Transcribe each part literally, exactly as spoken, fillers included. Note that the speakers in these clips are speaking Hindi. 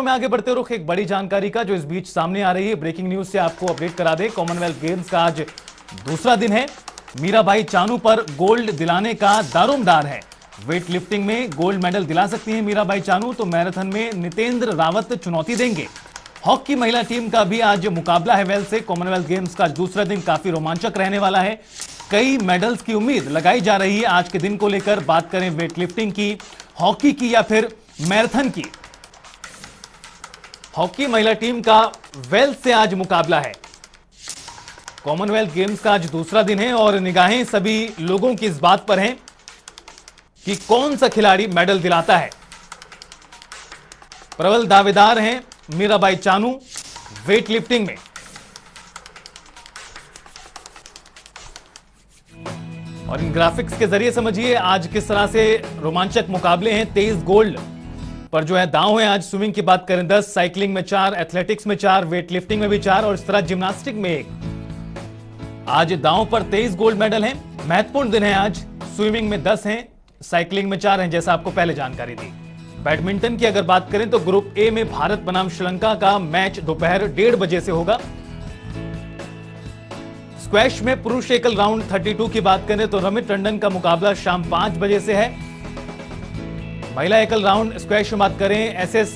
में आगे बढ़ते रुख एक बड़ी जानकारी का जो इस बीच सामने आ रही है, ब्रेकिंग न्यूज से आपको अपडेट करा दे। कॉमनवेल्थ गेम्स का आज दूसरा दिन है। मीराबाई चानू पर गोल्ड दिलाने का दारोमदार है। वेट लिफ्टिंग में गोल्ड मेडल दिला सकती हैं मीराबाई चानू, तो मैराथन में नितेंद्र रावत चुनौती देंगे। हॉकी महिला टीम का भी आज मुकाबला है वेल्स से। कॉमनवेल्थ गेम्स का दूसरा दिन काफी रोमांचक रहने वाला है। कई मेडल्स की उम्मीद लगाई जा रही है आज के दिन को लेकर। बात करें वेट लिफ्टिंग की, हॉकी की या फिर मैराथन की। हॉकी महिला टीम का वेल्स से आज मुकाबला है। कॉमनवेल्थ गेम्स का आज दूसरा दिन है और निगाहें सभी लोगों की इस बात पर हैं कि कौन सा खिलाड़ी मेडल दिलाता है। प्रबल दावेदार हैं मीराबाई चानू वेट लिफ्टिंग में। और इन ग्राफिक्स के जरिए समझिए आज किस तरह से रोमांचक मुकाबले हैं। तेईस गोल्ड पर जो है दांव है आज। स्विमिंग की बात करें दस, साइकिलिंग में चार, एथलेटिक्स में चार, वेट लिफ्टिंग में भी चार और इस तरह जिम्नास्टिक में एक। आज दांव पर तेईस गोल्ड मेडल हैं। महत्वपूर्ण दिन है आज। स्विमिंग में दस हैं, साइकिलिंग में चार हैं, जैसा आपको पहले जानकारी दी। बैडमिंटन की अगर बात करें तो ग्रुप ए में भारत बनाम श्रीलंका का मैच दोपहर डेढ़ बजे से होगा। स्क्वैश में पुरुष एकल राउंड थर्टी टू की बात करें तो रमित टंडन का मुकाबला शाम पांच बजे से है। महिला एकल राउंड स्क्वैश में बात करें एसएस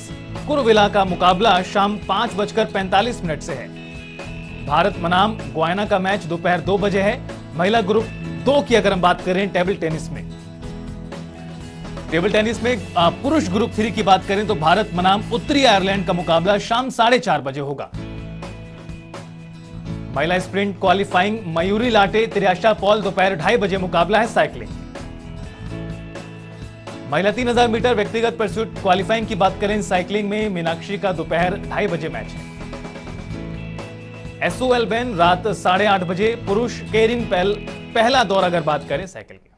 कुरुविला का मुकाबला शाम पांच बजकर पैंतालीस मिनट से है। भारत मनाम गुयाना का मैच दोपहर दो बजे है। महिला ग्रुप दो की अगर हम बात करें टेबल टेनिस में टेबल टेनिस में पुरुष ग्रुप थ्री की बात करें तो भारत मनाम उत्तरी आयरलैंड का मुकाबला शाम साढ़े चार बजे होगा। महिला स्प्रिंट क्वालिफाइंग मयूरी लाटे तिराशा पॉल दोपहर ढाई बजे मुकाबला है। साइकिलिंग महिला तीन हजार मीटर व्यक्तिगत परस्यूट क्वालिफाइंग की बात करें साइकिलिंग में मीनाक्षी का दोपहर ढाई बजे मैच है। एसओएल बेन रात साढ़े आठ बजे। पुरुष केरिन पहल पहला दौर अगर बात करें साइकिल की